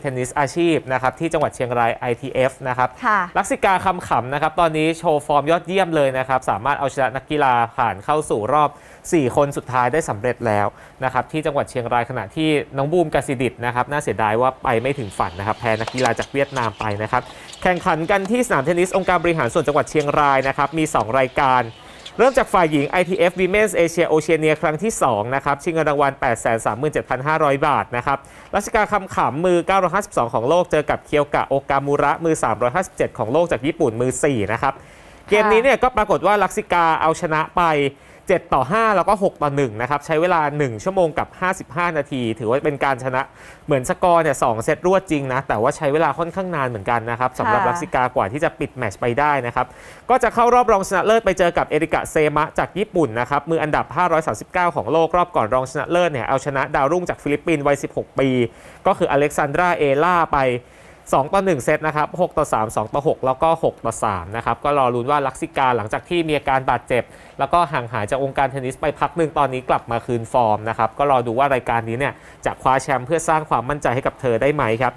เทนนิสอาชีพนะครับที่จังหวัดเชียงราย ITF นะครับลักษิกาคำขำนะครับตอนนี้โชว์ฟอร์มยอดเยี่ยมเลยนะครับสามารถเอาชนะนักกีฬาผ่านเข้าสู่รอบ4คนสุดท้ายได้สำเร็จแล้วนะครับที่จังหวัดเชียงรายขณะที่น้องบูมกสิดิษฐ์นะครับน่าเสียดายว่าไปไม่ถึงฝันนะครับแพ้นักกีฬาจากเวียดนามไปนะครับแข่งขันกันที่สนามเทนนิสองค์การบริหารส่วนจังหวัดเชียงรายนะครับมี2รายการเริ่มจากฝ่ายหญิง ITF Women's Asia Oceania ครั้งที่2นะครับชิงเงินรางวัล 837,500 บาทนะครับรัชกาคำขำมือ952ของโลกเจอกับเคียวกะโอกามูระมือ357ของโลกจากญี่ปุ่นมือ4นะครับเกมนี้เนี่ยก็ปรากฏว่าลักษิกาเอาชนะไป7-5แล้วก็6-1นะครับใช้เวลา1ชั่วโมงกับ55นาทีถือว่าเป็นการชนะเหมือนสกอร์เนี่ย2เซตรวดจริงนะแต่ว่าใช้เวลาค่อนข้างนานเหมือนกันนะครับสำหรับลักษิกากว่าที่จะปิดแมตช์ไปได้นะครับก็จะเข้ารอบรองชนะเลิศไปเจอกับเอริกะเซมะจากญี่ปุ่นนะครับมืออันดับ539ของโลกรอบก่อนรองชนะเลิศเนี่ยเอาชนะดาวรุ่งจากฟิลิปปินส์วัย16ปีก็คืออเล็กซานดราเอล่าไป2-1 เซตนะครับ6-3 2-6แล้วก็6-3นะครับก็รอลุ้นว่าลักษิกาหลังจากที่มีอาการบาดเจ็บแล้วก็ห่างหายจากองค์การเทนนิสไปพักหนึ่งตอนนี้กลับมาคืนฟอร์มนะครับก็รอดูว่ารายการนี้เนี่ยจะคว้าแชมป์เพื่อสร้างความมั่นใจให้กับเธอได้ไหมครับ